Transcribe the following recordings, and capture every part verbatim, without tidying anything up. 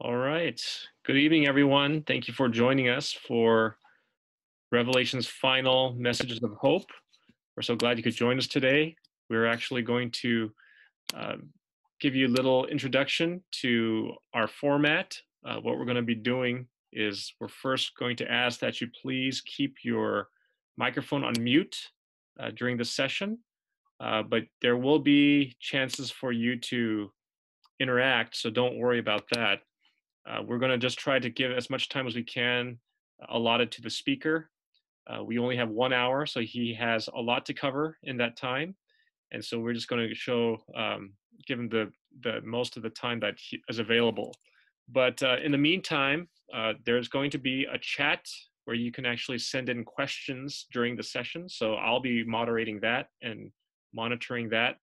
All right. Good evening, everyone. Thank you for joining us for Revelation's final messages of hope. We're so glad you could join us today. We're actually going to uh, give you a little introduction to our format. Uh, what we're going to be doing is we're first going to ask that you please keep your microphone on mute uh, during the session, uh, but there will be chances for you to interact, so don't worry about that. Uh, we're going to just try to give as much time as we can allotted to the speaker. Uh, we only have one hour, so he has a lot to cover in that time, and so we're just going to show, um, give him the, the most of the time that he is available. But uh, in the meantime, uh, there's going to be a chat where you can actually send in questions during the session, so I'll be moderating that and monitoring that.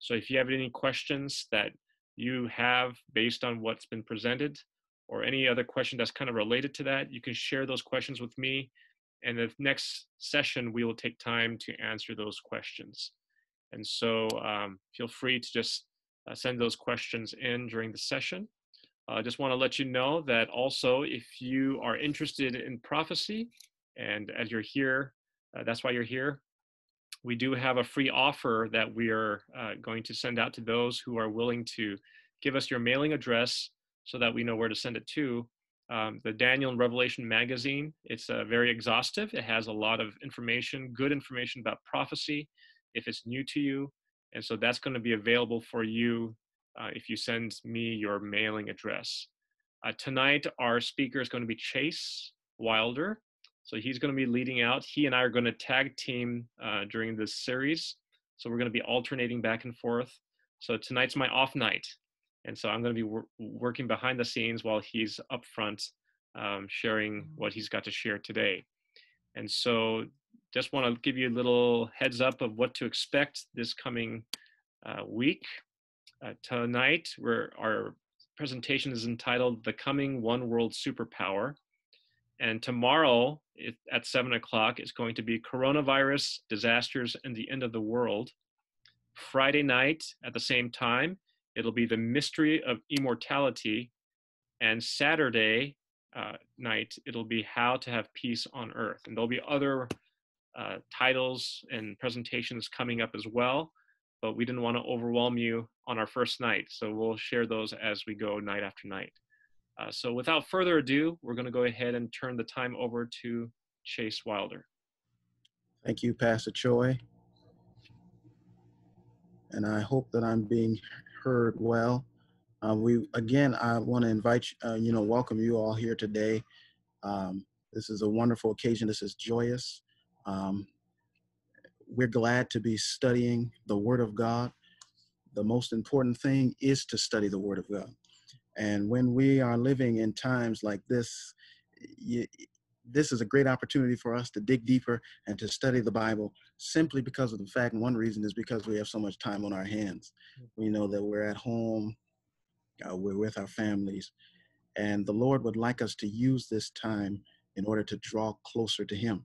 So if you have any questions that you have based on what's been presented, or any other question that's kind of related to that, you can share those questions with me. And the next session, we will take time to answer those questions. And so um, feel free to just uh, send those questions in during the session. I uh, just want to let you know that also, if you are interested in prophecy, and as you're here, uh, that's why you're here, we do have a free offer that we are uh, going to send out to those who are willing to give us your mailing address so that we know where to send it to. Um, the Daniel and Revelation magazine, it's uh, very exhaustive. It has a lot of information, good information about prophecy, if it's new to you. And so that's going to be available for you uh, if you send me your mailing address. Uh, tonight, our speaker is going to be Chase Wilder. So he's going to be leading out. He and I are going to tag team uh, during this series. So we're going to be alternating back and forth. So tonight's my off night. And so I'm going to be wor working behind the scenes while he's up front um, sharing what he's got to share today. And so just want to give you a little heads up of what to expect this coming uh, week. Uh, tonight, we're, our presentation is entitled The Coming One World Superpower. And tomorrow it, at seven o'clock, it's going to be Coronavirus, Disasters, and the End of the World. Friday night at the same time, it'll be The Mystery of Immortality. And Saturday uh, night, it'll be How to Have Peace on Earth. And there'll be other uh, titles and presentations coming up as well, but we didn't want to overwhelm you on our first night. So we'll share those as we go night after night. Uh, so without further ado, we're going to go ahead and turn the time over to Chase Wilder. Thank you, Pastor Choi. And I hope that I'm being heard well. Uh, we again, I want to invite you, uh, you know, welcome you all here today. Um, this is a wonderful occasion. This is joyous. Um, we're glad to be studying the Word of God. The most important thing is to study the Word of God. And when we are living in times like this, you, this is a great opportunity for us to dig deeper and to study the Bible, simply because of the fact, and one reason is because we have so much time on our hands. We know that we're at home, uh, we're with our families, and the Lord would like us to use this time in order to draw closer to Him.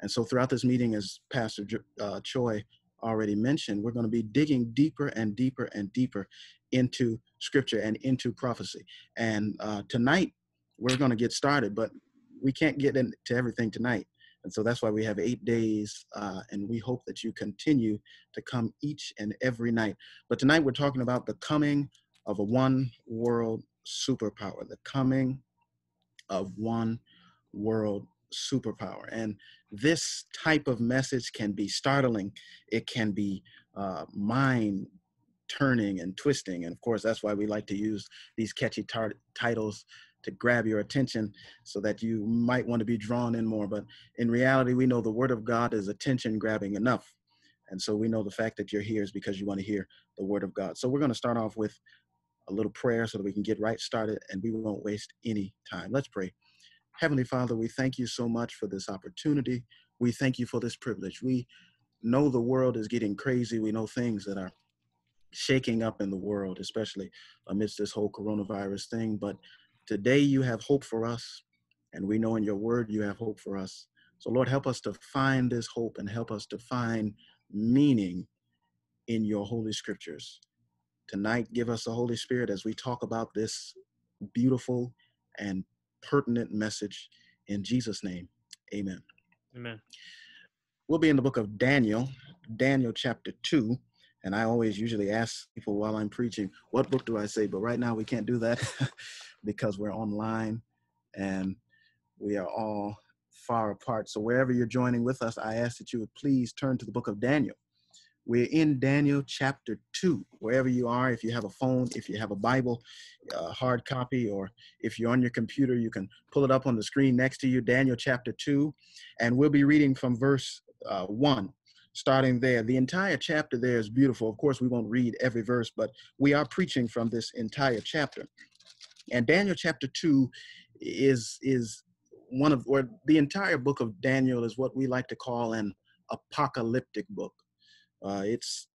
And so throughout this meeting, as Pastor uh, Choi already mentioned, we're going to be digging deeper and deeper and deeper into Scripture and into prophecy. And uh, tonight, we're going to get started, but we can't get into everything tonight. And so that's why we have eight days, uh, and we hope that you continue to come each and every night. But tonight, we're talking about the coming of a one-world superpower, the coming of one world superpower. And this type of message can be startling. It can be uh, mind turning and twisting. And of course, that's why we like to use these catchy titles to grab your attention so that you might want to be drawn in more. But in reality, we know the Word of God is attention grabbing enough. And so we know the fact that you're here is because you want to hear the Word of God. So we're going to start off with a little prayer so that we can get right started and we won't waste any time. Let's pray. Heavenly Father, we thank you so much for this opportunity. We thank you for this privilege. We know the world is getting crazy. We know things that are shaking up in the world, especially amidst this whole coronavirus thing. But today you have hope for us, and we know in your word you have hope for us. So Lord, help us to find this hope and help us to find meaning in your holy scriptures. Tonight, give us the Holy Spirit as we talk about this beautiful and pertinent message in Jesus' name. Amen. Amen. We'll be in the book of Daniel, Daniel chapter two. And I always usually ask people while I'm preaching, what book do I say? But right now we can't do that because we're online and we are all far apart. So wherever you're joining with us, I ask that you would please turn to the book of Daniel. We're in Daniel chapter two, wherever you are. If you have a phone, if you have a Bible, uh, hard copy, or if you're on your computer, you can pull it up on the screen next to you, Daniel chapter two. And we'll be reading from verse uh, one. Starting there, the entire chapter there is beautiful. Of course, we won't read every verse, but we are preaching from this entire chapter. And Daniel chapter two is, is one of, or the entire book of Daniel is what we like to call an apocalyptic book. Uh, it's,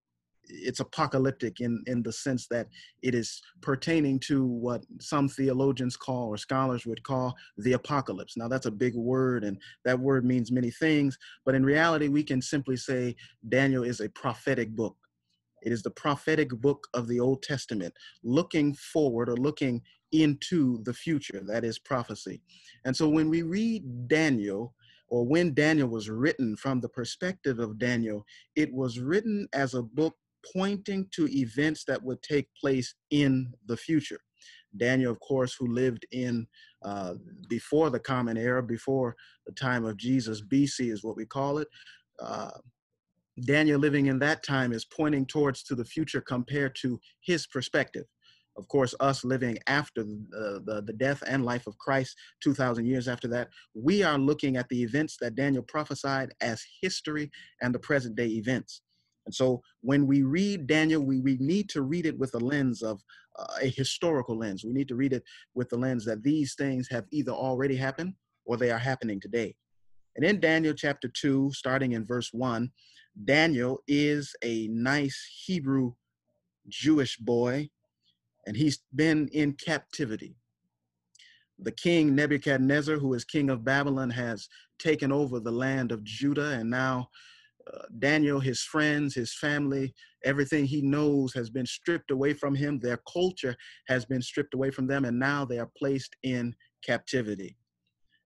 it's apocalyptic in, in the sense that it is pertaining to what some theologians call, or scholars would call, the apocalypse. Now, that's a big word, and that word means many things, but in reality, we can simply say Daniel is a prophetic book. It is the prophetic book of the Old Testament, looking forward or looking into the future. That is prophecy. And so when we read Daniel, or when Daniel was written from the perspective of Daniel, it was written as a book pointing to events that would take place in the future. Daniel, of course, who lived in uh, before the Common Era, before the time of Jesus, B C is what we call it. Uh, Daniel living in that time is pointing towards to the future compared to his perspective. Of course, us living after the, the, the death and life of Christ, two thousand years after that, we are looking at the events that Daniel prophesied as history and the present day events. And so when we read Daniel, we, we need to read it with a lens of uh, a historical lens. We need to read it with the lens that these things have either already happened or they are happening today. And in Daniel chapter two, starting in verse one, Daniel is a nice Hebrew Jewish boy, and he's been in captivity. The king Nebuchadnezzar, who is king of Babylon, has taken over the land of Judah, and now Uh, Daniel, his friends, his family, everything he knows has been stripped away from him. Their culture has been stripped away from them, and now they are placed in captivity.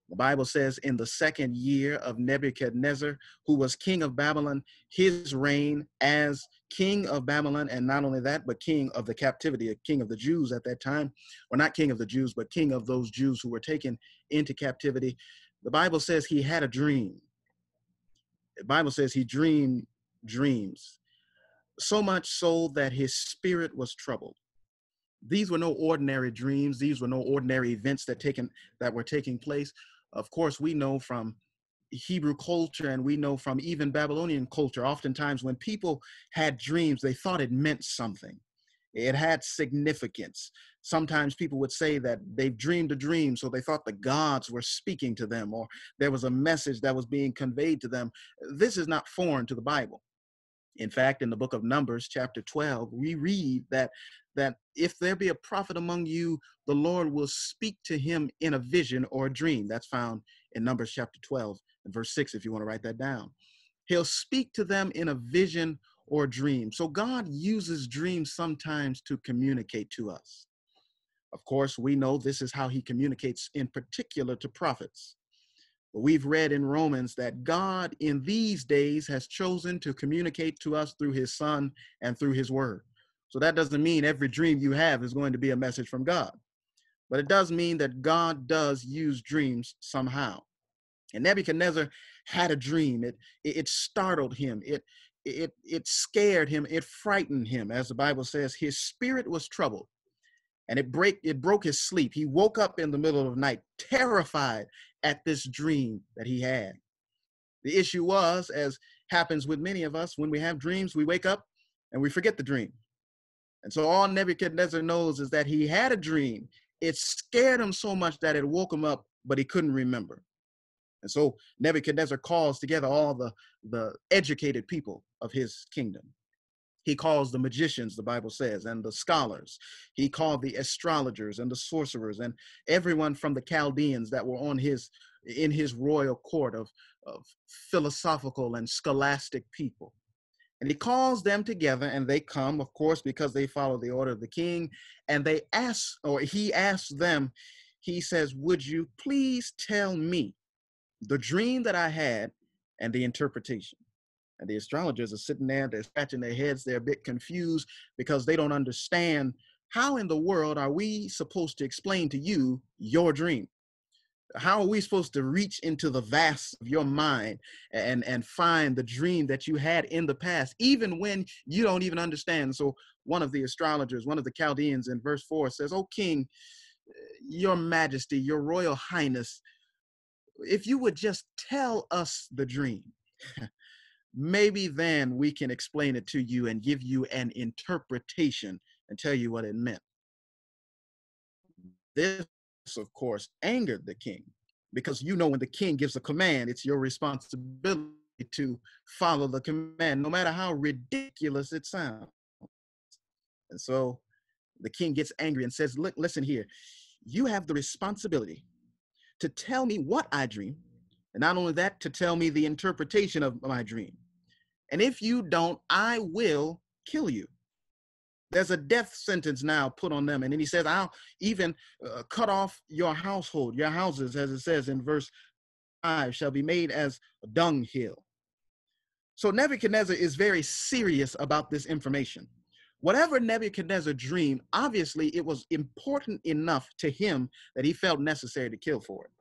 The Bible says in the second year of Nebuchadnezzar, who was king of Babylon, his reign as king of Babylon, and not only that, but king of the captivity, a king of the Jews at that time, or not king of the Jews, but king of those Jews who were taken into captivity. The Bible says he had a dream. The Bible says he dreamed dreams, so much so that his spirit was troubled. These were no ordinary dreams. These were no ordinary events that taken that were taking place. Of course, we know from Hebrew culture, and we know from even Babylonian culture, oftentimes when people had dreams, they thought it meant something. It had significance. Sometimes people would say that they dreamed a dream, so they thought the gods were speaking to them, or there was a message that was being conveyed to them. This is not foreign to the Bible. In fact, in the book of Numbers, chapter twelve, we read that, that if there be a prophet among you, the Lord will speak to him in a vision or a dream. That's found in Numbers chapter twelve, and verse six, if you want to write that down. He'll speak to them in a vision or dream. So God uses dreams sometimes to communicate to us. Of course, we know this is how he communicates in particular to prophets. But we've read in Romans that God in these days has chosen to communicate to us through his son and through his word. So that doesn't mean every dream you have is going to be a message from God, but it does mean that God does use dreams somehow. And Nebuchadnezzar had a dream. It, it startled him. It, It, it scared him. It frightened him. As the Bible says, his spirit was troubled, and it, break, it broke his sleep. He woke up in the middle of the night, terrified at this dream that he had. The issue was, as happens with many of us, when we have dreams, we wake up and we forget the dream. And so all Nebuchadnezzar knows is that he had a dream. It scared him so much that it woke him up, but he couldn't remember. And so Nebuchadnezzar calls together all the, the educated people of his kingdom. He calls the magicians, the Bible says, and the scholars. He called the astrologers and the sorcerers and everyone from the Chaldeans that were on his, in his royal court of, of philosophical and scholastic people. And he calls them together, and they come, of course, because they follow the order of the king. And they ask, or he asks them, he says, would you please tell me the dream that I had and the interpretation? And the astrologers are sitting there, they're scratching their heads, they're a bit confused because they don't understand, how in the world are we supposed to explain to you your dream? How are we supposed to reach into the vast of your mind and, and find the dream that you had in the past, even when you don't even understand? So one of the astrologers, one of the Chaldeans, in verse four says, "O King, your majesty, your royal highness, if you would just tell us the dream, maybe then we can explain it to you and give you an interpretation and tell you what it meant." This, of course, angered the king, because you know when the king gives a command, it's your responsibility to follow the command, no matter how ridiculous it sounds. And so the king gets angry and says, look, listen here, you have the responsibility to tell me what I dream, and not only that, to tell me the interpretation of my dream. And if you don't, I will kill you. There's a death sentence now put on them. And then he says, I'll even uh, cut off your household. Your houses, as it says in verse five, shall be made as a dunghill. So Nebuchadnezzar is very serious about this information. Whatever Nebuchadnezzar dreamed, obviously it was important enough to him that he felt necessary to kill for it.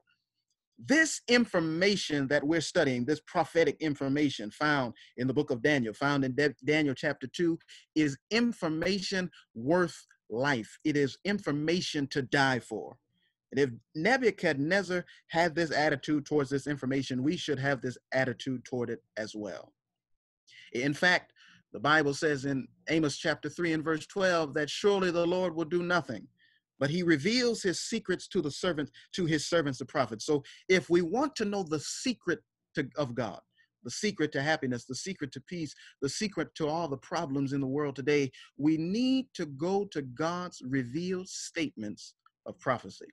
This information that we're studying, this prophetic information found in the book of Daniel, found in De- Daniel chapter two, is information worth life. It is information to die for. And if Nebuchadnezzar had this attitude towards this information, we should have this attitude toward it as well. In fact, the Bible says in Amos chapter three and verse twelve that surely the Lord will do nothing, but he reveals his secrets to the servants, to his servants, the prophets. So if we want to know the secret to, of God, the secret to happiness, the secret to peace, the secret to all the problems in the world today, we need to go to God's revealed statements of prophecy.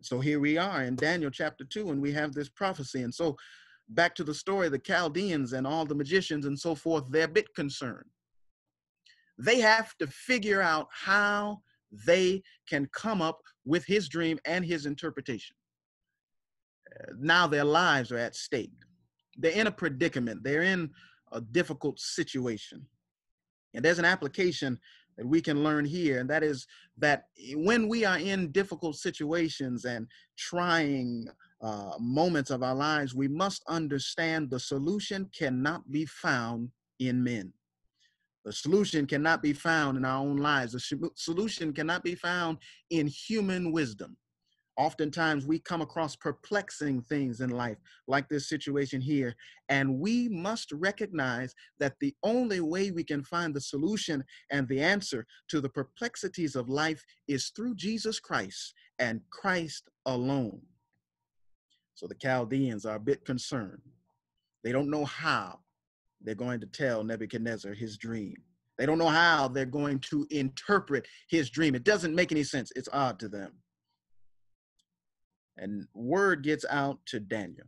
So here we are in Daniel chapter two, and we have this prophecy. And so back to the story, the Chaldeans and all the magicians and so forth, they're a bit concerned. They have to figure out how they can come up with his dream and his interpretation. Uh, now their lives are at stake. They're in a predicament. They're in a difficult situation. And there's an application that we can learn here, and that is that when we are in difficult situations and trying uh, moments of our lives, we must understand the solution cannot be found in men. The solution cannot be found in our own lives. The solution cannot be found in human wisdom. Oftentimes we come across perplexing things in life, like this situation here, and we must recognize that the only way we can find the solution and the answer to the perplexities of life is through Jesus Christ and Christ alone. So the Chaldeans are a bit concerned. They don't know how they're going to tell Nebuchadnezzar his dream. They don't know how they're going to interpret his dream. It doesn't make any sense. It's odd to them. And word gets out to Daniel.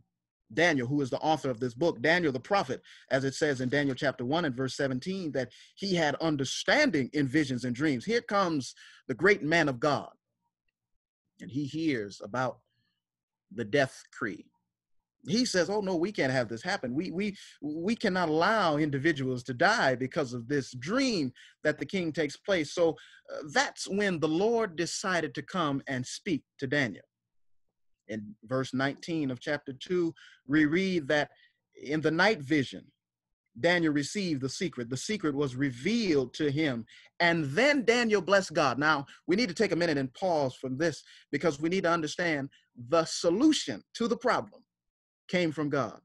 Daniel, who is the author of this book, Daniel the prophet, as it says in Daniel chapter one and verse seventeen, that he had understanding in visions and dreams. Here comes the great man of God. And he hears about the death decree. He says, oh, no, we can't have this happen. We, we, we cannot allow individuals to die because of this dream that the king takes place. So uh, that's when the Lord decided to come and speak to Daniel. In verse nineteen of chapter two, we read that in the night vision, Daniel received the secret. The secret was revealed to him. And then Daniel blessed God. Now, we need to take a minute and pause from this, because we need to understand the solution to the problem came from God.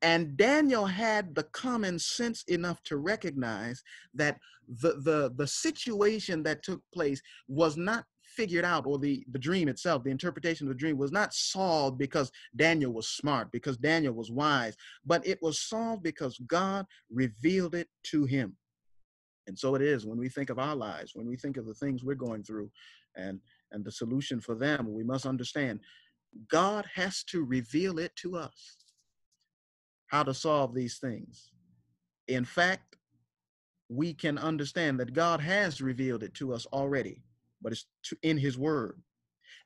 And Daniel had the common sense enough to recognize that the, the, the situation that took place was not figured out, or the, the dream itself, the interpretation of the dream was not solved because Daniel was smart, because Daniel was wise, but it was solved because God revealed it to him. And so it is when we think of our lives, when we think of the things we're going through and, and the solution for them, we must understand God has to reveal it to us, how to solve these things. In fact, we can understand that God has revealed it to us already, but it's in his word.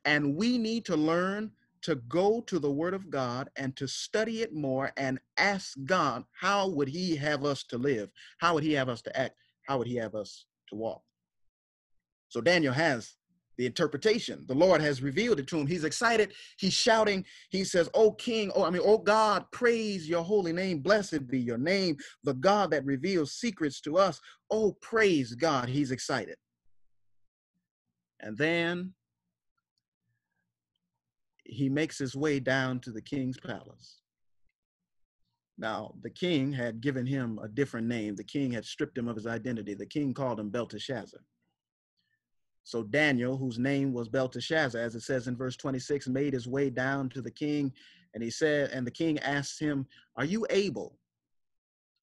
And we need to learn to go to the word of God and to study it more and ask God, how would he have us to live? How would he have us to act? How would he have us to walk? So Daniel has the interpretation. The Lord has revealed it to him. He's excited. He's shouting. He says, "O King, oh, I mean, oh God, praise your holy name. Blessed be your name, the God that reveals secrets to us. Oh, praise God." He's excited. And then he makes his way down to the king's palace. Now, the king had given him a different name. The king had stripped him of his identity. The king called him Belteshazzar. So Daniel, whose name was Belteshazzar, as it says in verse twenty-six, made his way down to the king, and he said, and the king asked him, "Are you able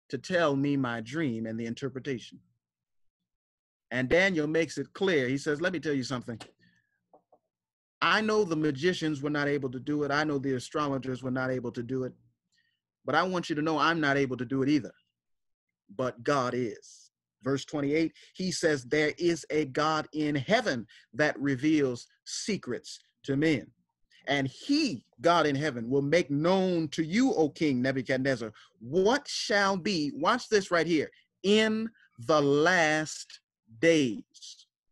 to tell me my dream and the interpretation?" And Daniel makes it clear. He says, "Let me tell you something. I know the magicians were not able to do it. I know the astrologers were not able to do it, but I want you to know I'm not able to do it either, but God is." Verse twenty-eight, he says, "There is a God in heaven that reveals secrets to men. And he, God in heaven, will make known to you, O King Nebuchadnezzar, what shall be," watch this right here, "in the last days."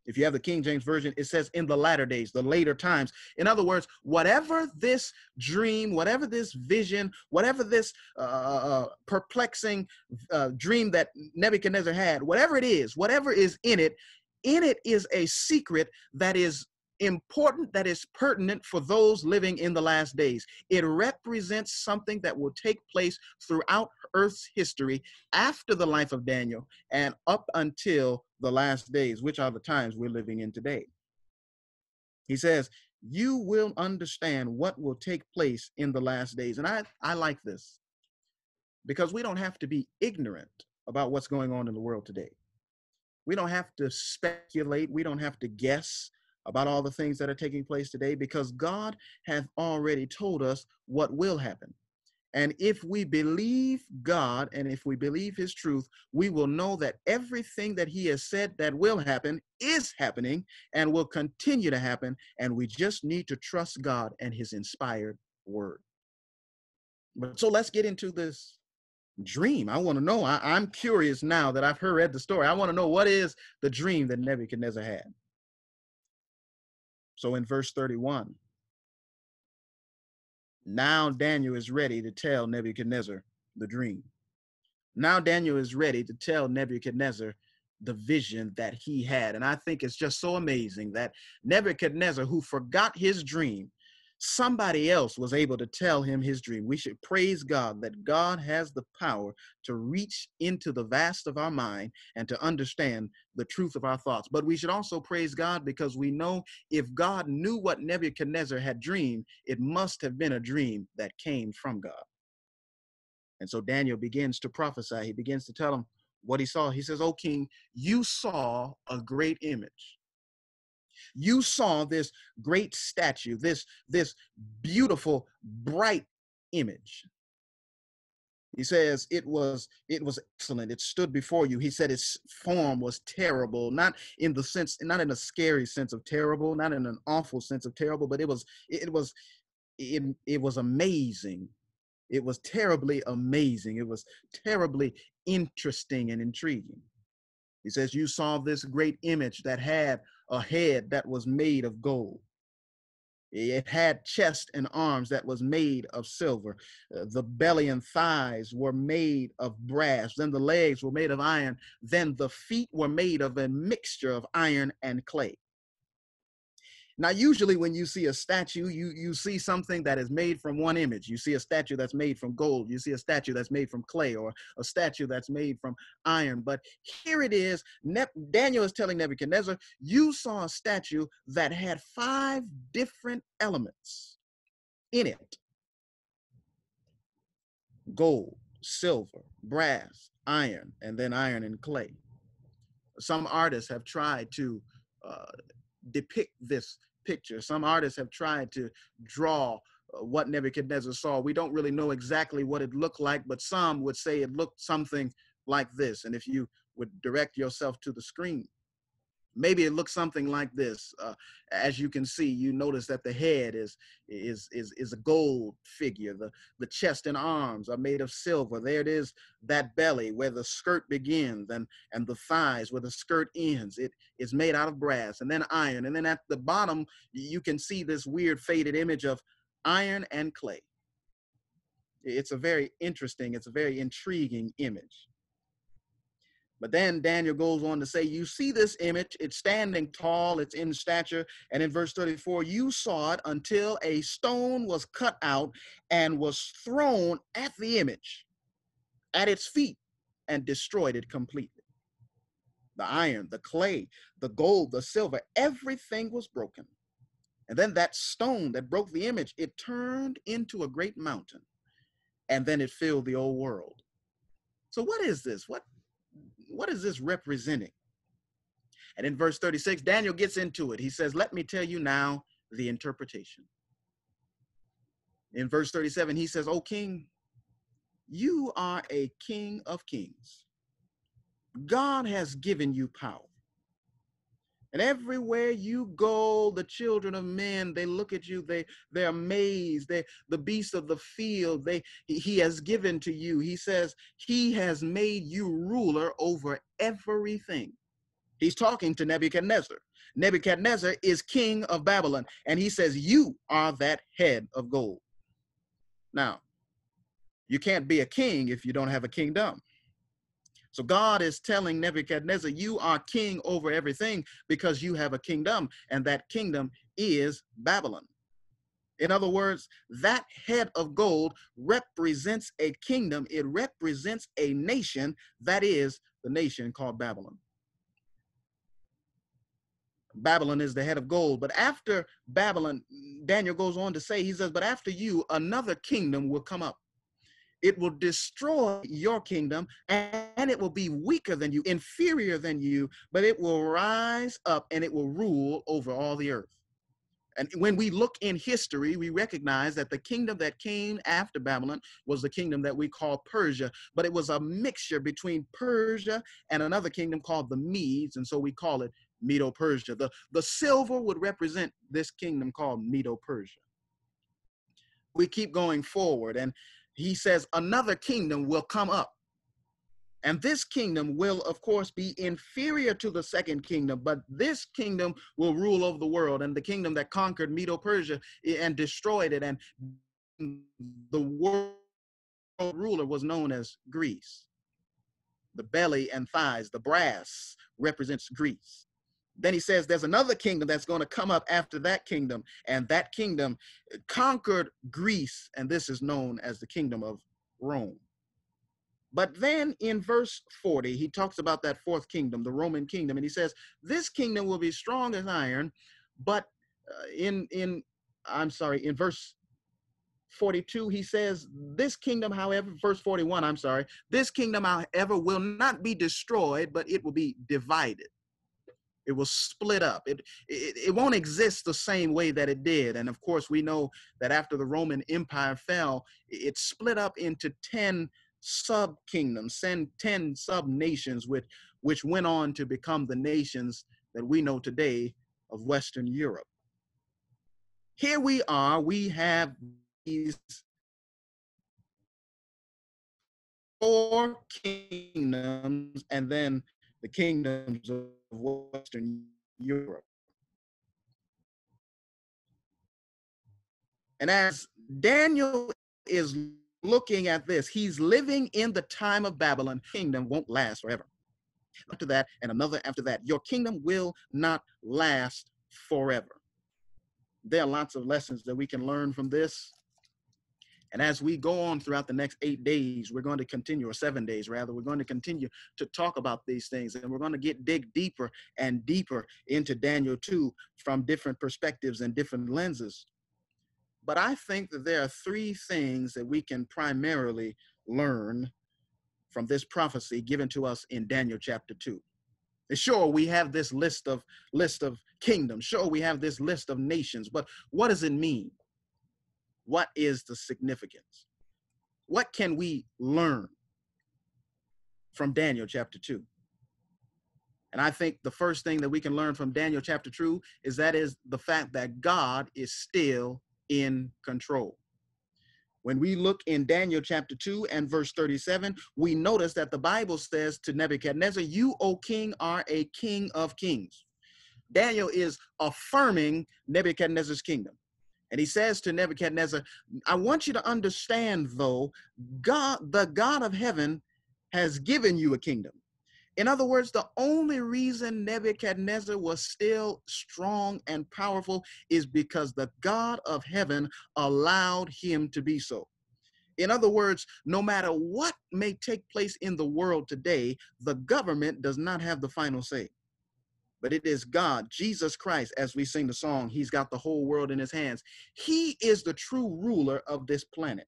If you have the King James Version, it says in the latter days, the later times. In other words, whatever this dream, whatever this vision, whatever this uh, perplexing uh, dream that Nebuchadnezzar had, whatever it is, whatever is in it, in it is a secret that is important, that is pertinent for those living in the last days. It represents something that will take place throughout Earth's history after the life of Daniel and up until the last days, which are the times we're living in today. He says, "You will understand what will take place in the last days." And I, I like this because we don't have to be ignorant about what's going on in the world today. We don't have to speculate. We don't have to guess about all the things that are taking place today because God has already told us what will happen. And if we believe God and if we believe his truth, we will know that everything that he has said that will happen is happening and will continue to happen. And we just need to trust God and his inspired word. But so let's get into this dream. I want to know. I, I'm curious now that I've heard the story. I want to know, what is the dream that Nebuchadnezzar had? So in verse thirty-one, now Daniel is ready to tell Nebuchadnezzar the dream. Now Daniel is ready to tell Nebuchadnezzar the vision that he had. And I think it's just so amazing that Nebuchadnezzar, who forgot his dream, somebody else was able to tell him his dream. We should praise God that God has the power to reach into the vast of our mind and to understand the truth of our thoughts. But we should also praise God because we know if God knew what Nebuchadnezzar had dreamed, it must have been a dream that came from God. And so Daniel begins to prophesy. He begins to tell him what he saw. He says, "O King, you saw a great image. You saw this great statue, this, this beautiful, bright image." He says, it was, it was excellent. It stood before you. He said its form was terrible, not in the sense, not in a scary sense of terrible, not in an awful sense of terrible, but it was, it was, it, it was amazing. It was terribly amazing. It was terribly interesting and intriguing. He says, "You saw this great image that had a head that was made of gold. It had chest and arms that was made of silver. The belly and thighs were made of brass. Then the legs were made of iron. Then the feet were made of a mixture of iron and clay." Now, usually when you see a statue, you, you see something that is made from one image. You see a statue that's made from gold. You see a statue that's made from clay or a statue that's made from iron. But here it is. Ne- Daniel is telling Nebuchadnezzar, you saw a statue that had five different elements in it. Gold, silver, brass, iron, and then iron and clay. Some artists have tried to uh, depict this picture. Some artists have tried to draw what Nebuchadnezzar saw. We don't really know exactly what it looked like, but some would say it looked something like this. And if you would direct yourself to the screen, maybe it looks something like this. Uh, as you can see, you notice that the head is is is is a gold figure. The the chest and arms are made of silver. There it is, that belly where the skirt begins, and and the thighs where the skirt ends. It is made out of brass and then iron. And then at the bottom, you can see this weird faded image of iron and clay. It's a very interesting, it's a very intriguing image. But then Daniel goes on to say, you see this image, it's standing tall, it's in stature. And in verse thirty-four, you saw it until a stone was cut out and was thrown at the image, at its feet, and destroyed it completely. The iron, the clay, the gold, the silver, everything was broken. And then that stone that broke the image, it turned into a great mountain, and then it filled the old world. So what is this? What? What is this representing? And in verse thirty-six, Daniel gets into it. He says, let me tell you now the interpretation. In verse thirty-seven, he says, O king, you are a king of kings. God has given you power. And everywhere you go, the children of men, they look at you, they, they're amazed. They, the beasts of the field, they, he has given to you. He says, he has made you ruler over everything. He's talking to Nebuchadnezzar. Nebuchadnezzar is king of Babylon. And he says, you are that head of gold. Now, you can't be a king if you don't have a kingdom. So God is telling Nebuchadnezzar, you are king over everything because you have a kingdom, and that kingdom is Babylon. In other words, that head of gold represents a kingdom. It represents a nation, that is the nation called Babylon. Babylon is the head of gold. But after Babylon, Daniel goes on to say, he says, but after you, another kingdom will come up. It will destroy your kingdom, and it will be weaker than you, inferior than you, but it will rise up and it will rule over all the earth. And when we look in history, we recognize that the kingdom that came after Babylon was the kingdom that we call Persia, but it was a mixture between Persia and another kingdom called the Medes, and so we call it Medo-Persia. The, the silver would represent this kingdom called Medo-Persia. We keep going forward, and he says another kingdom will come up. And this kingdom will, of course, be inferior to the second kingdom, but this kingdom will rule over the world. And the kingdom that conquered Medo-Persia and destroyed it, and the world ruler, was known as Greece. The belly and thighs, the brass, represents Greece. Then he says there's another kingdom that's going to come up after that kingdom, and that kingdom conquered Greece, and this is known as the kingdom of Rome. But then in verse forty, he talks about that fourth kingdom, the Roman kingdom, and he says this kingdom will be strong as iron, but in, in I'm sorry, in verse forty-two, he says this kingdom, however, verse forty-one, I'm sorry, this kingdom, however, will not be destroyed, but it will be divided. It will split up. It, it, it won't exist the same way that it did. And of course, we know that after the Roman Empire fell, it split up into ten sub-kingdoms, ten sub-nations, which, which went on to become the nations that we know today of Western Europe. Here we are, we have these four kingdoms, and then the kingdoms of Western Europe. And as Daniel is looking at this, he's living in the time of Babylon. Kingdom won't last forever. After that, and another after that, your kingdom will not last forever. There are lots of lessons that we can learn from this. And as we go on throughout the next eight days, we're going to continue, or seven days rather, we're going to continue to talk about these things. And we're going to get dig deeper and deeper into Daniel two from different perspectives and different lenses. But I think that there are three things that we can primarily learn from this prophecy given to us in Daniel chapter two. Sure, we have this list of, list of kingdoms. Sure, we have this list of nations. But what does it mean? What is the significance? What can we learn? from Daniel chapter two. And I think the first thing that we can learn from Daniel chapter two is that is the fact that God is still in control. When we look in Daniel chapter two and verse thirty-seven, we notice that the Bible says to Nebuchadnezzar, you, O king, are a king of kings. Daniel is affirming Nebuchadnezzar's kingdom. And he says to Nebuchadnezzar, I want you to understand, though, God, the God of heaven has given you a kingdom. In other words, the only reason Nebuchadnezzar was still strong and powerful is because the God of heaven allowed him to be so. In other words, no matter what may take place in the world today, the government does not have the final say. But it is God, Jesus Christ, as we sing the song, he's got the whole world in his hands. He is the true ruler of this planet.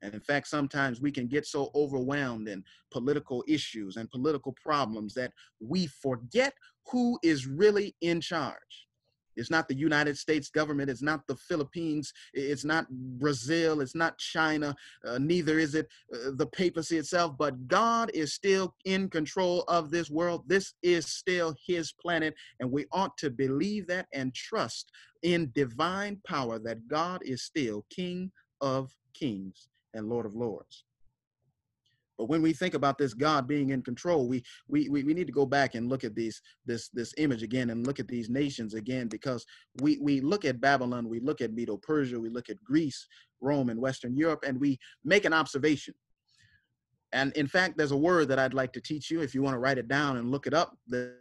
And in fact, sometimes we can get so overwhelmed in political issues and political problems that we forget who is really in charge. It's not the United States government. It's not the Philippines. It's not Brazil. It's not China. Uh, neither is it uh, the papacy itself. But God is still in control of this world. This is still his planet. And we ought to believe that and trust in divine power that God is still King of Kings and Lord of Lords. But when we think about this God being in control, we, we, we, we need to go back and look at these, this, this image again and look at these nations again, because we, we look at Babylon, we look at Medo-Persia, we look at Greece, Rome, and Western Europe, and we make an observation. And in fact, there's a word that I'd like to teach you if you want to write it down and look it up. The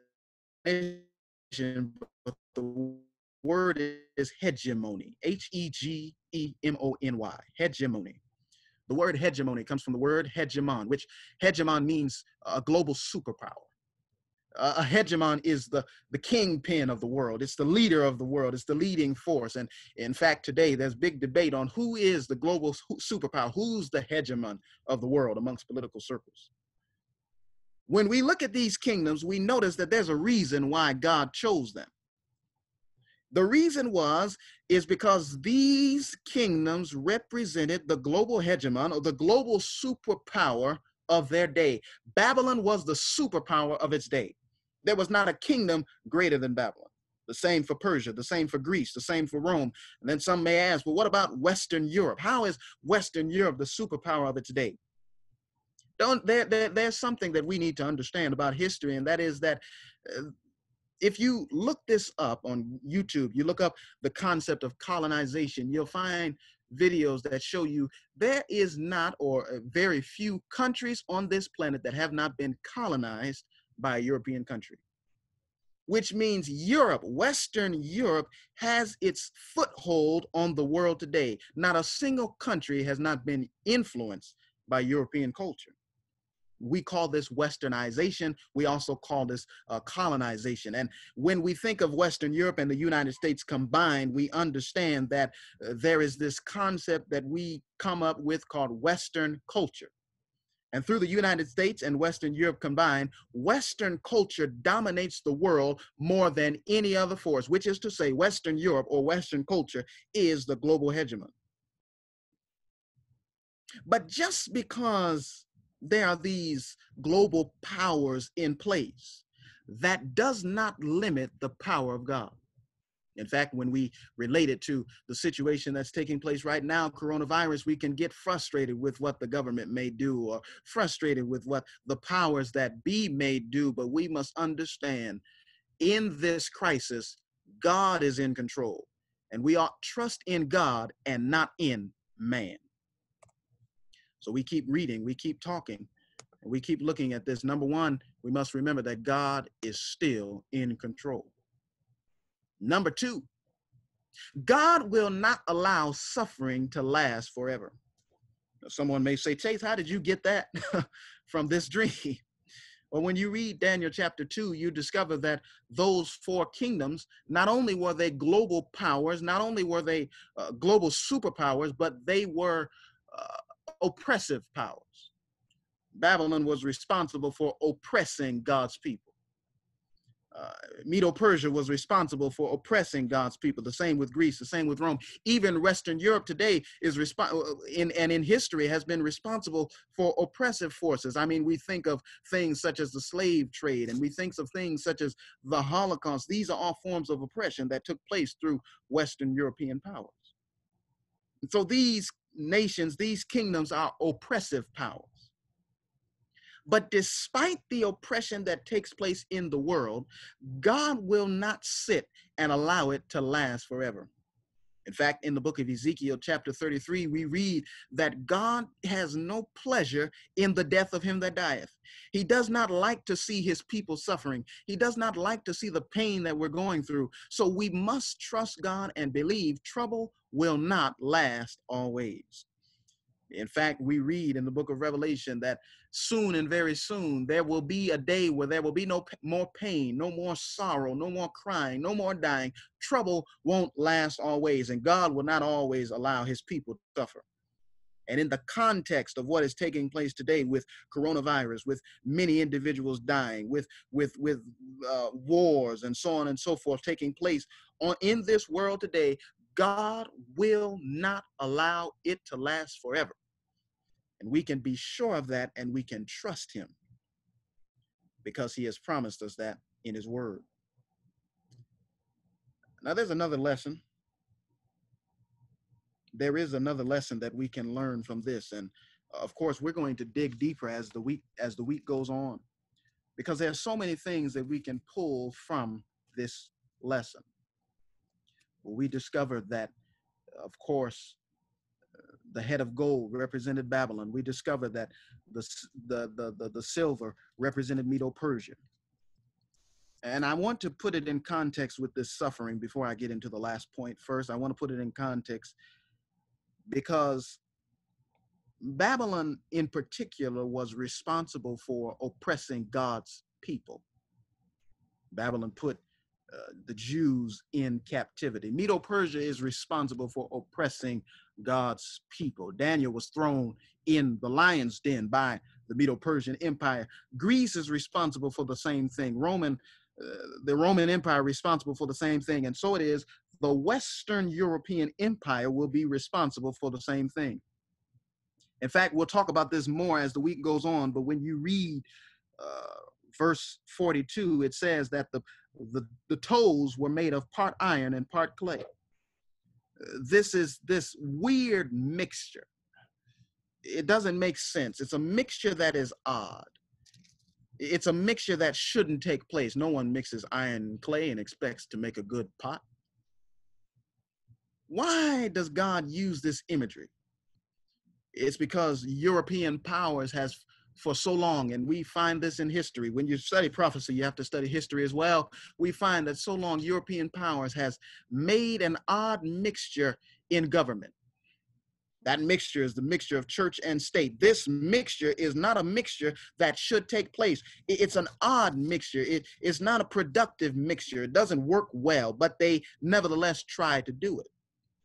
word is hegemony, H E G E M O N Y, hegemony. The word hegemony comes from the word hegemon, which hegemon means a global superpower. Uh, a hegemon is the, the kingpin of the world. It's the leader of the world. It's the leading force. And in fact, today there's big debate on who is the global superpower, who's the hegemon of the world amongst political circles. When we look at these kingdoms, we notice that there's a reason why God chose them. The reason was, is because these kingdoms represented the global hegemon or the global superpower of their day. Babylon was the superpower of its day. There was not a kingdom greater than Babylon. The same for Persia, the same for Greece, the same for Rome. And then some may ask, well, what about Western Europe? How is Western Europe the superpower of its day? Don't, there, there, there's something that we need to understand about history, and that is that uh, if you look this up on YouTube, you look up the concept of colonization, you'll find videos that show you there is not or very few countries on this planet that have not been colonized by a European country, which means Europe, Western Europe, has its foothold on the world today. Not a single country has not been influenced by European culture. We call this westernization. We also call this uh, colonization. And when we think of Western Europe and the United States combined, we understand that uh, there is this concept that we come up with called Western culture. And through the United States and Western Europe combined, Western culture dominates the world more than any other force, which is to say Western Europe or Western culture is the global hegemon. But just because there are these global powers in place, that does not limit the power of God. In fact, when we relate it to the situation that's taking place right now, coronavirus, we can get frustrated with what the government may do or frustrated with what the powers that be may do, but we must understand in this crisis, God is in control, and we ought to trust in God and not in man. So we keep reading, we keep talking, and we keep looking at this. Number one, we must remember that God is still in control. Number two, God will not allow suffering to last forever. Someone may say, Chase, how did you get that from this dream? Well, when you read Daniel chapter two, you discover that those four kingdoms, not only were they global powers, not only were they uh, global superpowers, but they were uh, oppressive powers. Babylon was responsible for oppressing God's people. uh, Medo-Persia was responsible for oppressing God's people. The same with Greece, the same with Rome. Even Western Europe today is responsible in, and in history has been responsible for oppressive forces. I mean, we think of things such as the slave trade, and we think of things such as the Holocaust. These are all forms of oppression that took place through Western European powers. And so these nations, these kingdoms are oppressive powers. But despite the oppression that takes place in the world, God will not sit and allow it to last forever. In fact, in the book of Ezekiel, chapter thirty-three, we read that God has no pleasure in the death of him that dieth. He does not like to see his people suffering. He does not like to see the pain that we're going through. So we must trust God and believe trouble will not last always. In fact, we read in the book of Revelation that soon and very soon there will be a day where there will be no more pain, no more sorrow, no more crying, no more dying. Trouble won't last always, and God will not always allow his people to suffer. And in the context of what is taking place today with coronavirus, with many individuals dying, with, with, with uh, wars and so on and so forth taking place on, in this world today, God will not allow it to last forever. And we can be sure of that, and we can trust him because he has promised us that in his word. Now, there's another lesson. There is another lesson that we can learn from this. And of course, we're going to dig deeper as the week, as the week goes on, because there are so many things that we can pull from this lesson. We discovered that, of course, the head of gold represented Babylon. We discovered that the, the, the, the, the silver represented Medo-Persia. And I want to put it in context with this suffering before I get into the last point. First, I want to put it in context because Babylon in particular was responsible for oppressing God's people. Babylon put Uh, the Jews in captivity. Medo-Persia is responsible for oppressing God's people. Daniel was thrown in the lion's den by the Medo-Persian Empire. Greece is responsible for the same thing. Roman, uh, the Roman Empire responsible for the same thing. And so it is, the Western European Empire will be responsible for the same thing. In fact, we'll talk about this more as the week goes on, but when you read uh, verse forty-two, it says that the, the, the toes were made of part iron and part clay. This is this weird mixture. It doesn't make sense. It's a mixture that is odd. It's a mixture that shouldn't take place. No one mixes iron and clay and expects to make a good pot. Why does God use this imagery? It's because European powers has for so long, and we find this in history. When you study prophecy, you have to study history as well. We find that so long European powers has made an odd mixture in government. That mixture is the mixture of church and state. This mixture is not a mixture that should take place. It's an odd mixture. It, it's not a productive mixture. It doesn't work well, but they nevertheless try to do it.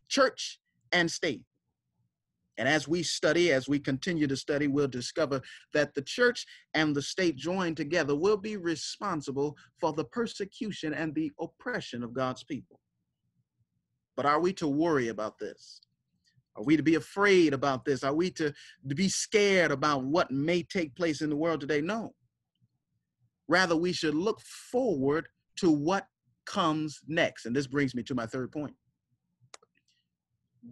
Church and state. And as we study, as we continue to study, we'll discover that the church and the state joined together will be responsible for the persecution and the oppression of God's people. But are we to worry about this? Are we to be afraid about this? Are we to, to be scared about what may take place in the world today? No. Rather, we should look forward to what comes next. And this brings me to my third point.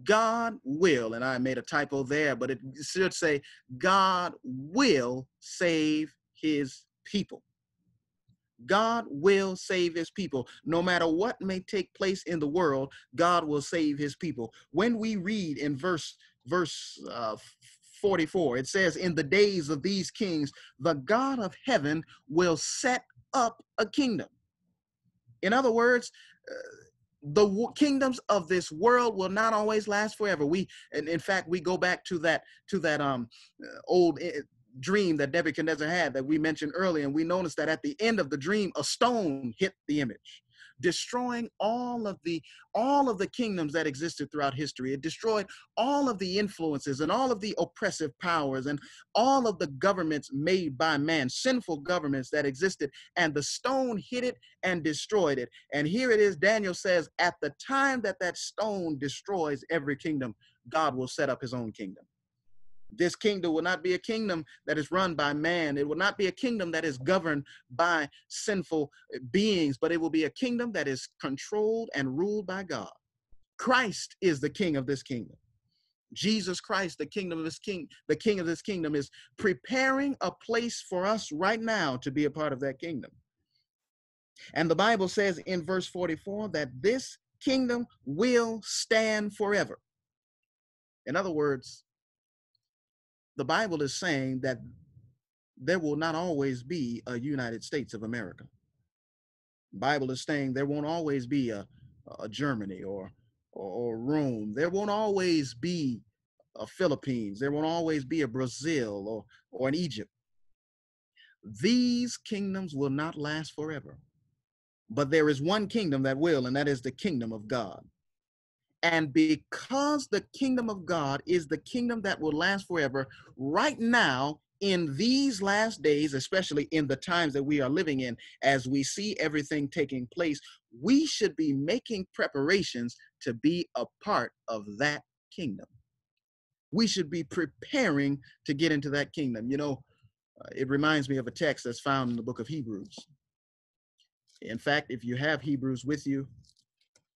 God will, and I made a typo there, but it should say, God will save his people. God will save his people. No matter what may take place in the world, God will save his people. When we read in verse, verse uh, forty-four, it says, in the days of these kings, the God of heaven will set up a kingdom. In other words, uh, the kingdoms of this world will not always last forever. We, and in fact, we go back to that to that um, old dream that Nebuchadnezzar had that we mentioned earlier, and we noticed that at the end of the dream, a stone hit the image. destroying all of the all of the kingdoms that existed throughout history. It destroyed all of the influences and all of the oppressive powers and all of the governments made by man, sinful governments that existed, and the stone hit it and destroyed it. And here it is, Daniel says, at the time that that stone destroys every kingdom, God will set up his own kingdom. This kingdom will not be a kingdom that is run by man. It will not be a kingdom that is governed by sinful beings, but it will be a kingdom that is controlled and ruled by God. Christ is the king of this kingdom. Jesus Christ, the kingdom of this king, the king of this kingdom, is preparing a place for us right now to be a part of that kingdom. And the Bible says in verse forty-four that this kingdom will stand forever. In other words, the Bible is saying that there will not always be a United States of America. The Bible is saying there won't always be a, a Germany or, or, or Rome. There won't always be a Philippines. There won't always be a Brazil or, or an Egypt. These kingdoms will not last forever. But there is one kingdom that will, and that is the kingdom of God. And because the kingdom of God is the kingdom that will last forever, right now, in these last days, especially in the times that we are living in, as we see everything taking place, we should be making preparations to be a part of that kingdom. We should be preparing to get into that kingdom. You know, uh, it reminds me of a text that's found in the book of Hebrews. In fact, if you have Hebrews with you,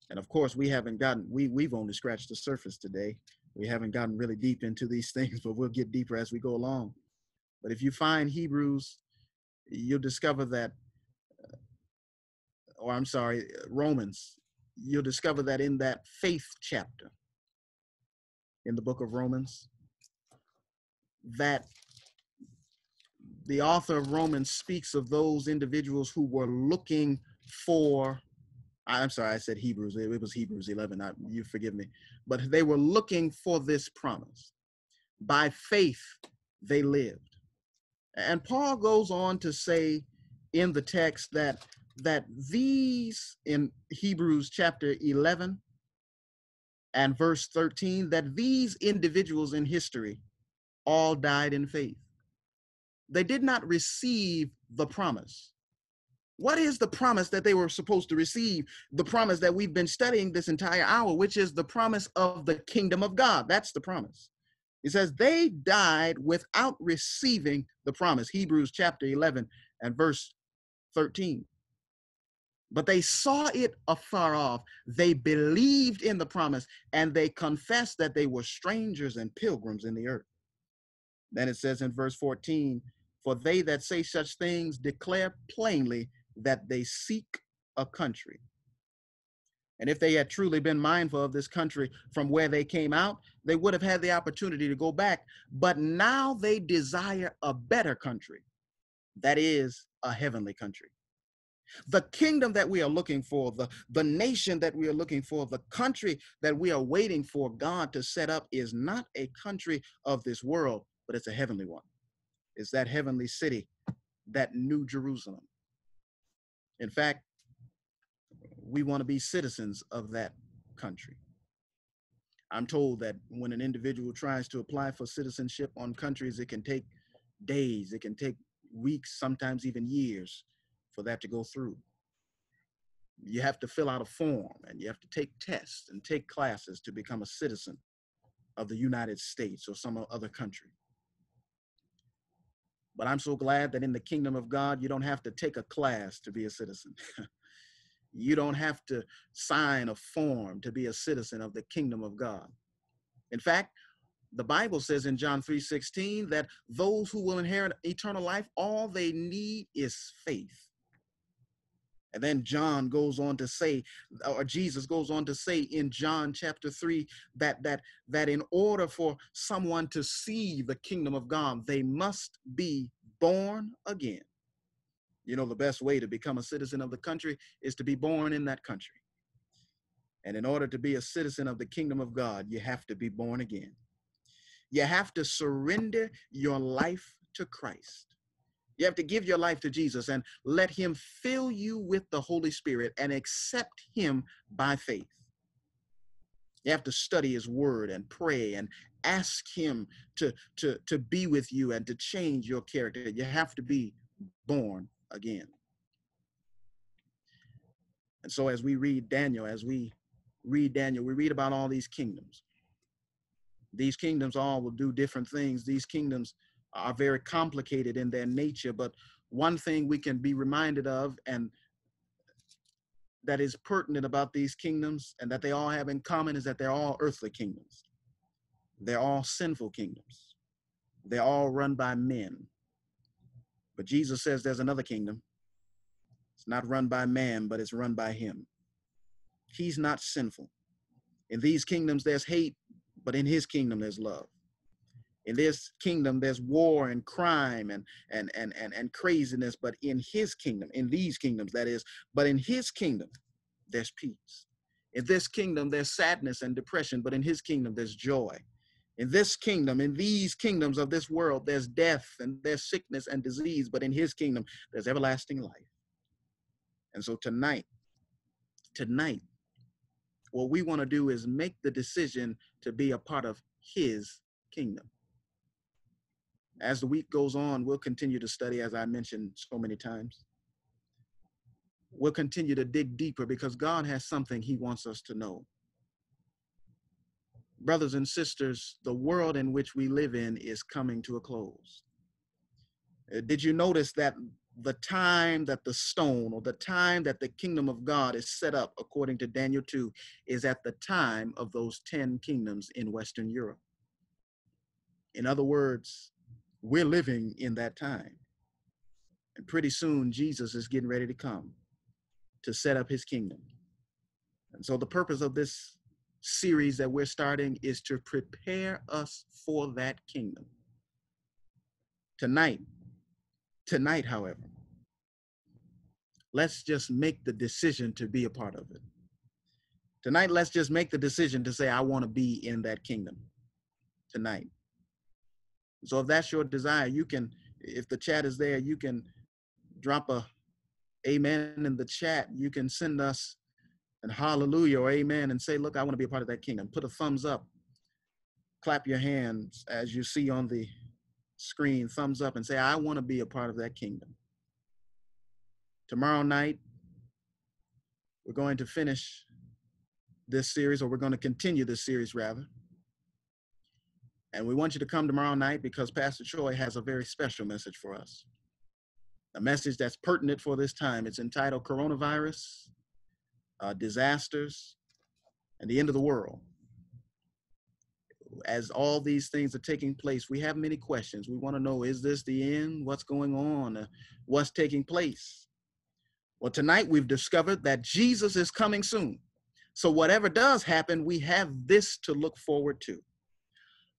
and of course, we haven't gotten, we, we've only scratched the surface today. We haven't gotten really deep into these things, but we'll get deeper as we go along. But if you find Hebrews, you'll discover that, or I'm sorry, Romans, you'll discover that in that faith chapter, in the book of Romans, that the author of Romans speaks of those individuals who were looking for, I'm sorry, I said Hebrews. It was Hebrews eleven. I, you forgive me. But they were looking for this promise. By faith, they lived. And Paul goes on to say in the text that, that these, in Hebrews chapter eleven and verse thirteen, that these individuals in history all died in faith. They did not receive the promise. What is the promise that they were supposed to receive? The promise that we've been studying this entire hour, which is the promise of the kingdom of God. That's the promise. It says they died without receiving the promise. Hebrews chapter eleven and verse thirteen. But they saw it afar off. They believed in the promise, and they confessed that they were strangers and pilgrims in the earth. Then it says in verse fourteen, for they that say such things declare plainly that they seek a country. And if they had truly been mindful of this country from where they came out, they would have had the opportunity to go back. But now they desire a better country, that is, a heavenly country. The kingdom that we are looking for, the, the nation that we are looking for, the country that we are waiting for God to set up is not a country of this world, but it's a heavenly one. It's that heavenly city, that new Jerusalem. In fact, we want to be citizens of that country. I'm told that when an individual tries to apply for citizenship on countries, it can take days, it can take weeks, sometimes even years for that to go through. You have to fill out a form, and you have to take tests and take classes to become a citizen of the United States or some other country. But I'm so glad that in the kingdom of God, you don't have to take a class to be a citizen. You don't have to sign a form to be a citizen of the kingdom of God. In fact, the Bible says in John three sixteen that those who will inherit eternal life, all they need is faith. And then John goes on to say, or Jesus goes on to say in John chapter three, that, that, that in order for someone to see the kingdom of God, they must be born again. You know, the best way to become a citizen of the country is to be born in that country. And in order to be a citizen of the kingdom of God, you have to be born again. You have to surrender your life to Christ. You have to give your life to Jesus and let him fill you with the Holy Spirit and accept him by faith. You have to study his word and pray and ask him to, to, to be with you and to change your character. You have to be born again. And so as we read Daniel, as we read Daniel, we read about all these kingdoms. These kingdoms all will do different things. These kingdoms are very complicated in their nature, but one thing we can be reminded of and that is pertinent about these kingdoms and that they all have in common is that they're all earthly kingdoms. They're all sinful kingdoms. They're all run by men. But Jesus says there's another kingdom. It's not run by man, but it's run by him. He's not sinful. In these kingdoms, there's hate, but in his kingdom, there's love. In this kingdom, there's war and crime and, and, and, and, and craziness, but in his kingdom, in these kingdoms, that is, but in his kingdom, there's peace. In this kingdom, there's sadness and depression, but in his kingdom, there's joy. In this kingdom, in these kingdoms of this world, there's death and there's sickness and disease, but in his kingdom, there's everlasting life. And so tonight, tonight, what we want to do is make the decision to be a part of his kingdom. As the week goes on, we'll continue to study, as I mentioned so many times. We'll continue to dig deeper because God has something he wants us to know. Brothers and sisters, the world in which we live in is coming to a close. Did you notice that the time that the stone or the time that the kingdom of God is set up, according to Daniel two, is at the time of those ten kingdoms in Western Europe? In other words, we're living in that time. And pretty soon, Jesus is getting ready to come to set up his kingdom. And so the purpose of this series that we're starting is to prepare us for that kingdom. Tonight, tonight, however, let's just make the decision to be a part of it. Tonight, let's just make the decision to say, I want to be in that kingdom tonight. So if that's your desire, you can, if the chat is there, you can drop a amen in the chat. You can send us an hallelujah or amen and say, look, I want to be a part of that kingdom. Put a thumbs up, clap your hands as you see on the screen, thumbs up and say, I want to be a part of that kingdom. Tomorrow night, we're going to finish this series, or we're going to continue this series rather. And we want you to come tomorrow night because Pastor Choi has a very special message for us. A message that's pertinent for this time. It's entitled Coronavirus, uh, Disasters, and the End of the World. As all these things are taking place, we have many questions. We want to know, is this the end? What's going on? Uh, what's taking place? Well, tonight we've discovered that Jesus is coming soon. So whatever does happen, we have this to look forward to.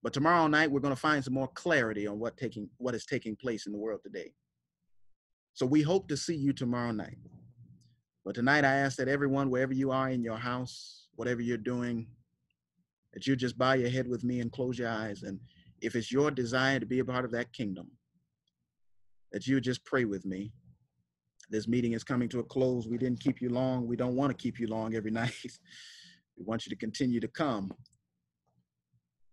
But tomorrow night, we're going to find some more clarity on what taking what is taking place in the world today. So we hope to see you tomorrow night. But tonight, I ask that everyone, wherever you are in your house, whatever you're doing, that you just bow your head with me and close your eyes. And if it's your desire to be a part of that kingdom, that you just pray with me. This meeting is coming to a close. We didn't keep you long. We don't want to keep you long every night. We want you to continue to come.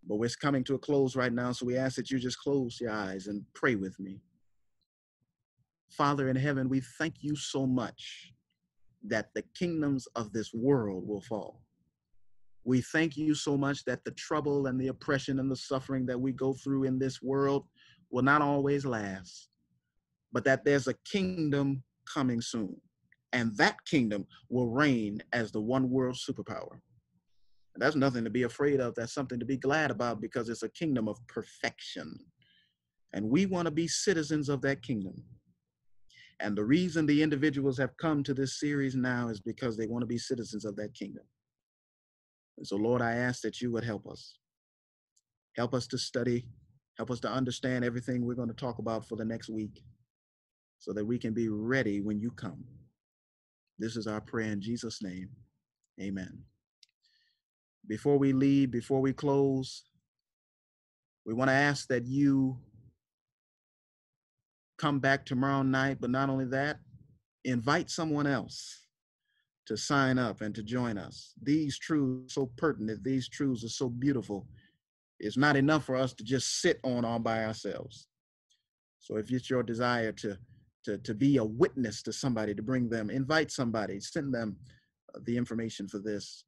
But we're coming to a close right now, so we ask that you just close your eyes and pray with me. Father in heaven, we thank you so much that the kingdoms of this world will fall. We thank you so much that the trouble and the oppression and the suffering that we go through in this world will not always last, but that there's a kingdom coming soon, and that kingdom will reign as the one world superpower. That's nothing to be afraid of. That's something to be glad about because it's a kingdom of perfection. And we want to be citizens of that kingdom. And the reason the individuals have come to this series now is because they want to be citizens of that kingdom. And so, Lord, I ask that you would help us. Help us to study. Help us to understand everything we're going to talk about for the next week so that we can be ready when you come. This is our prayer in Jesus' name. Amen. Before we leave, before we close, we want to ask that you come back tomorrow night. But not only that, invite someone else to sign up and to join us. These truths are so pertinent. These truths are so beautiful. It's not enough for us to just sit on all by ourselves. So if it's your desire to, to, to be a witness to somebody, to bring them, invite somebody, send them the information for this.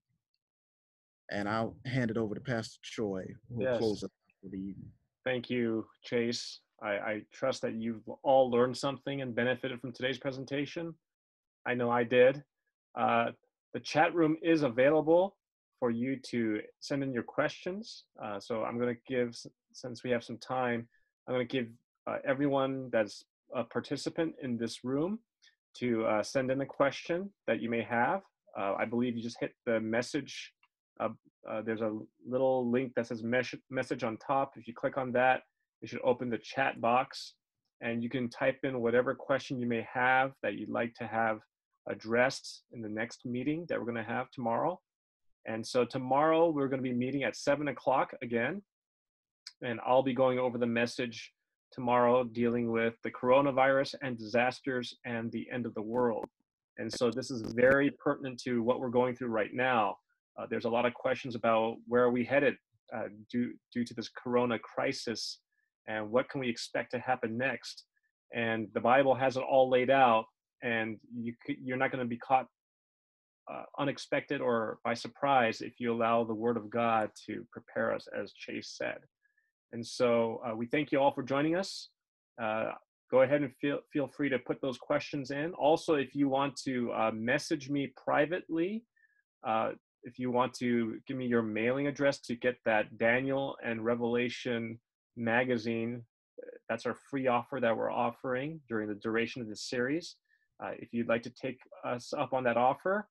And I'll hand it over to Pastor Choi, who will yes. close up for the evening. Thank you, Chase. I, I trust that you've all learned something and benefited from today's presentation. I know I did. Uh, the chat room is available for you to send in your questions. Uh, so I'm going to give, since we have some time, I'm going to give uh, everyone that's a participant in this room to uh, send in a question that you may have. Uh, I believe you just hit the message. Uh, uh, there's a little link that says mes- message on top. If you click on that, it should open the chat box, and you can type in whatever question you may have that you'd like to have addressed in the next meeting that we're going to have tomorrow. And so tomorrow we're going to be meeting at seven o'clock again, and I'll be going over the message tomorrow dealing with the coronavirus and disasters and the end of the world. And so this is very pertinent to what we're going through right now. Uh, there's a lot of questions about where are we headed uh, due, due to this corona crisis, and what can we expect to happen next? And the Bible has it all laid out, and you, you're not going to be caught uh, unexpected or by surprise if you allow the Word of God to prepare us, as Chase said. And so uh, we thank you all for joining us. Uh, go ahead and feel, feel free to put those questions in. Also, if you want to uh, message me privately, uh, if you want to give me your mailing address to get that Daniel and Revelation magazine, that's our free offer that we're offering during the duration of this series. Uh, if you'd like to take us up on that offer,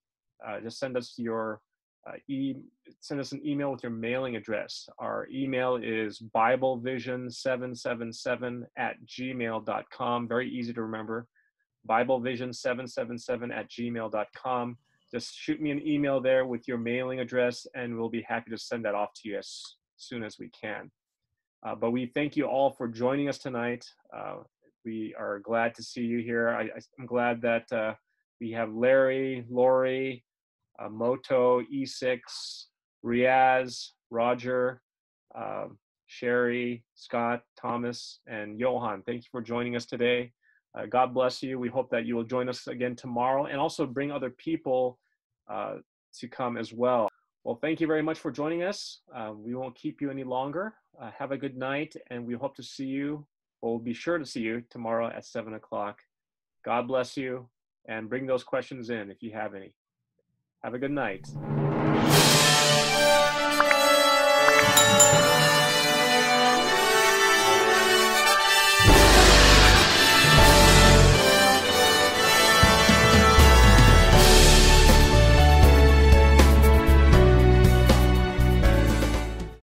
uh, just send us your uh, e send us an email with your mailing address. Our email is biblevision seven seven seven at gmail dot com. Very easy to remember. biblevision seven seven seven at gmail dot com. Just shoot me an email there with your mailing address, and we'll be happy to send that off to you as soon as we can. Uh, but we thank you all for joining us tonight. Uh, we are glad to see you here. I, I'm glad that uh, we have Larry, Lori, uh, Moto, E six, Riaz, Roger, uh, Sherry, Scott, Thomas, and Johan. Thank you for joining us today. Uh, God bless you. We hope that you will join us again tomorrow, and also bring other people uh, to come as well. Well, thank you very much for joining us. Uh, we won't keep you any longer. Uh, have a good night, and we hope to see you. We'll be sure to see you tomorrow at seven o'clock. God bless you, and bring those questions in if you have any. Have a good night.